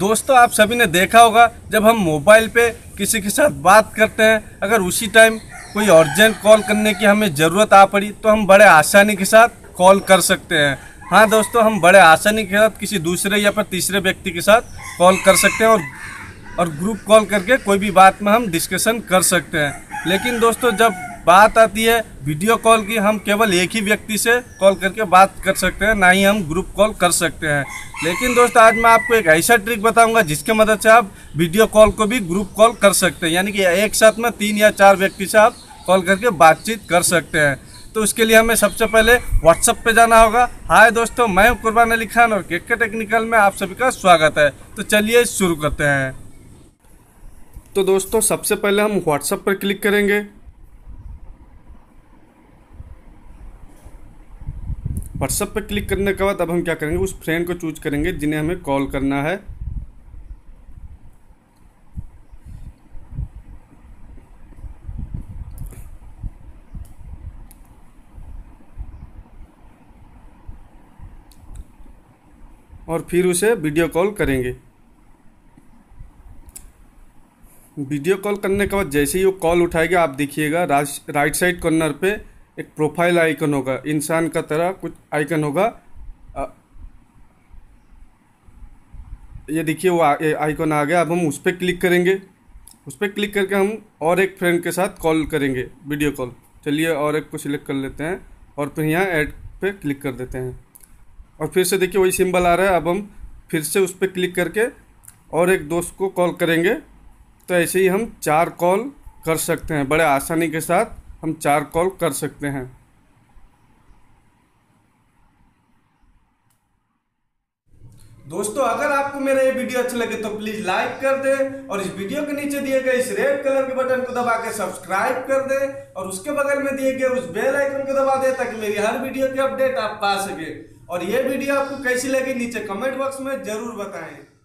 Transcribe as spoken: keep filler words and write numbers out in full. दोस्तों आप सभी ने देखा होगा जब हम मोबाइल पे किसी के साथ बात करते हैं, अगर उसी टाइम कोई अर्जेंट कॉल करने की हमें ज़रूरत आ पड़ी तो हम बड़े आसानी के साथ कॉल कर सकते हैं। हाँ दोस्तों, हम बड़े आसानी के साथ किसी दूसरे या फिर तीसरे व्यक्ति के साथ कॉल कर सकते हैं और और ग्रुप कॉल करके कोई भी बात में हम डिस्कशन कर सकते हैं। लेकिन दोस्तों जब बात आती है वीडियो कॉल की, हम केवल एक ही व्यक्ति से कॉल करके बात कर सकते हैं, ना ही हम ग्रुप कॉल कर सकते हैं। लेकिन दोस्तों आज मैं आपको एक ऐसा ट्रिक बताऊंगा जिसके मदद से आप वीडियो कॉल को भी ग्रुप कॉल कर सकते हैं, यानी कि एक साथ में तीन या चार व्यक्ति से आप कॉल करके बातचीत कर सकते हैं। तो उसके लिए हमें सबसे पहले व्हाट्सएप पे जाना होगा। हाय दोस्तों, मैं कुरबान अली खान और केके टेक्निकल में आप सभी का स्वागत है। तो चलिए शुरू करते हैं। तो दोस्तों सबसे पहले हम व्हाट्सएप पर क्लिक करेंगे। व्हाट्सएप पर क्लिक करने के बाद अब हम क्या करेंगे, उस फ्रेंड को चूज करेंगे जिन्हें हमें कॉल करना है। और फिर उसे वीडियो कॉल करेंगे। वीडियो कॉल करने के बाद जैसे ही वो कॉल उठाएगा, आप देखिएगा राइट साइड कॉर्नर पे एक प्रोफाइल आइकन होगा, इंसान का तरह कुछ आइकन होगा। ये देखिए वो आइकन आ गया। अब हम उस पर क्लिक करेंगे। उस पर क्लिक करके हम और एक फ्रेंड के साथ कॉल करेंगे, वीडियो कॉल। चलिए और एक को सिलेक्ट कर लेते हैं और फिर यहाँ ऐड पे क्लिक कर देते हैं। और फिर से देखिए वही सिंबल आ रहा है। अब हम फिर से उस पर क्लिक करके और एक दोस्त को कॉल करेंगे। तो ऐसे ही हम चार कॉल कर सकते हैं, बड़े आसानी के साथ हम चार कॉल कर सकते हैं। दोस्तों अगर आपको मेरा ये वीडियो अच्छा लगे तो प्लीज लाइक कर दें और इस वीडियो के नीचे दिए गए इस रेड कलर के बटन को दबा के सब्सक्राइब कर दें और उसके बगल में दिए गए उस बेल आइकन को दबा दें ताकि मेरी हर वीडियो की अपडेट आप पा सकें। और ये वीडियो आपको कैसी लगी नीचे कमेंट बॉक्स में जरूर बताएं।